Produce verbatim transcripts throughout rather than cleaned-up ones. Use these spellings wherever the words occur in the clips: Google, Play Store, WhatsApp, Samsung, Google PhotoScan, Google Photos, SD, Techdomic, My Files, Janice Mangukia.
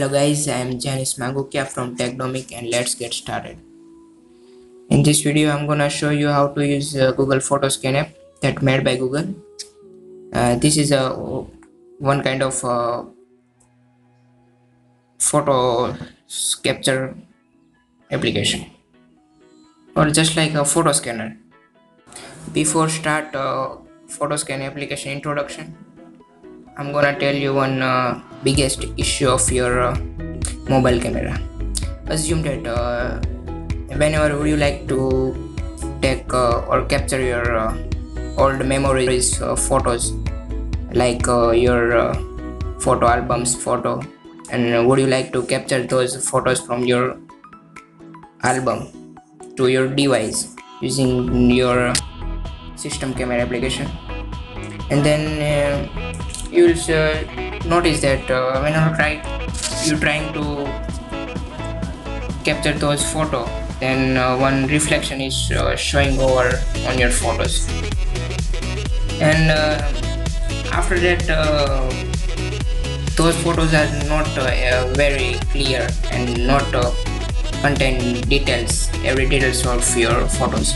Hello guys, I am Janice Mangukia from Techdomic, and let's get started. In this video, I'm gonna show you how to use uh, Google PhotoScan app that made by Google. Uh, this is a one kind of uh, photo capture application, or just like a photo scanner. Before start uh, PhotoScan application introduction, I'm gonna tell you one uh, biggest issue of your uh, mobile camera. Assume that uh, whenever you like to take uh, or capture your uh, old memories, uh, photos, like uh, your uh, photo albums photo, and would you like to capture those photos from your album to your device using your system camera application, and then uh, you'll uh, notice that uh, when you try, you're trying to capture those photos, then uh, one reflection is uh, showing over on your photos, and uh, after that uh, those photos are not uh, uh, very clear and not uh, contain details, every details of your photos,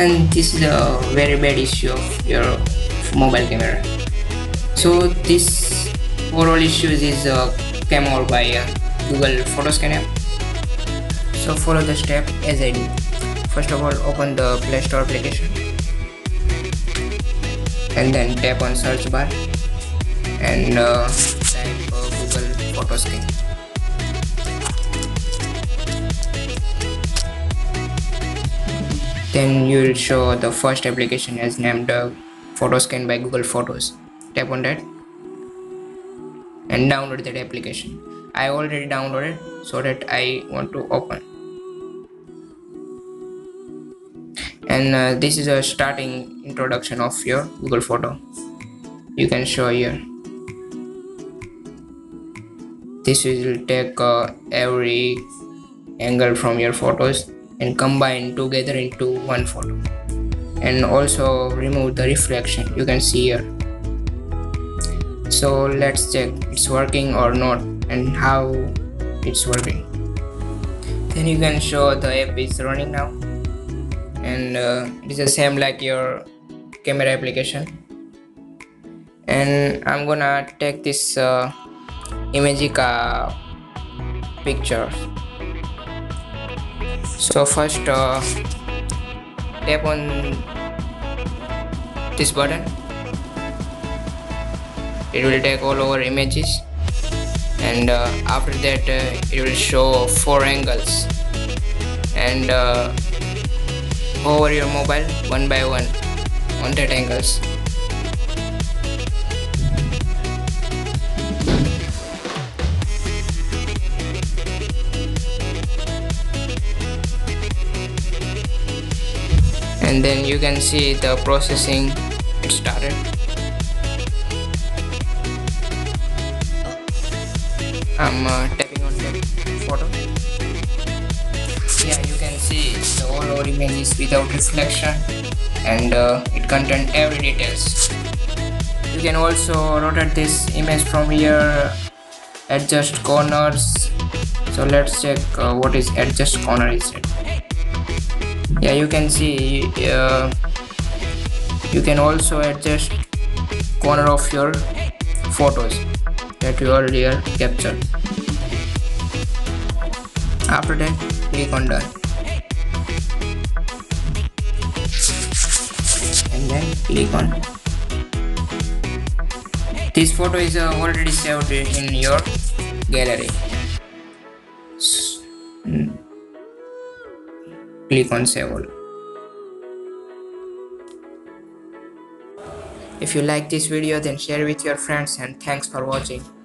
and this is a very bad issue of your mobile camera. So this overall issue is uh, came over by uh, Google PhotoScan app. So follow the step as I did. First of all, open the Play Store application and then tap on search bar and uh, type uh, Google PhotoScan. Then you will show the first application as named uh, PhotoScan by Google Photos. Tap on that and download that application. I already downloaded, so that I want to open, and uh, this is a starting introduction of your Google Photo. You can show here. This will take uh, every angle from your photos and combine together into one photo, and also remove the reflection. You can see here. So let's check it's working or not and how it's working. Then you can show the app is running now, and uh, it's the same like your camera application. And I'm gonna take this uh, Imagica picture. So first uh, tap on this button. It will take all over images, and uh, after that uh, it will show four angles, and uh, over your mobile one by one on that angles. And then you can see the processing it started. I'm uh, tapping on the photo. Yeah, you can see the all over images without reflection, and uh, it contains every details. You can also rotate this image from here, adjust corners. So let's check uh, what is adjust corner is it. Yeah, you can see uh, you can also adjust corner of your photos that you earlier captured. After that, click on done, and then click on. This photo is uh, already saved in your gallery. Mm. Click on save all. If you like this video, then share with your friends, and thanks for watching.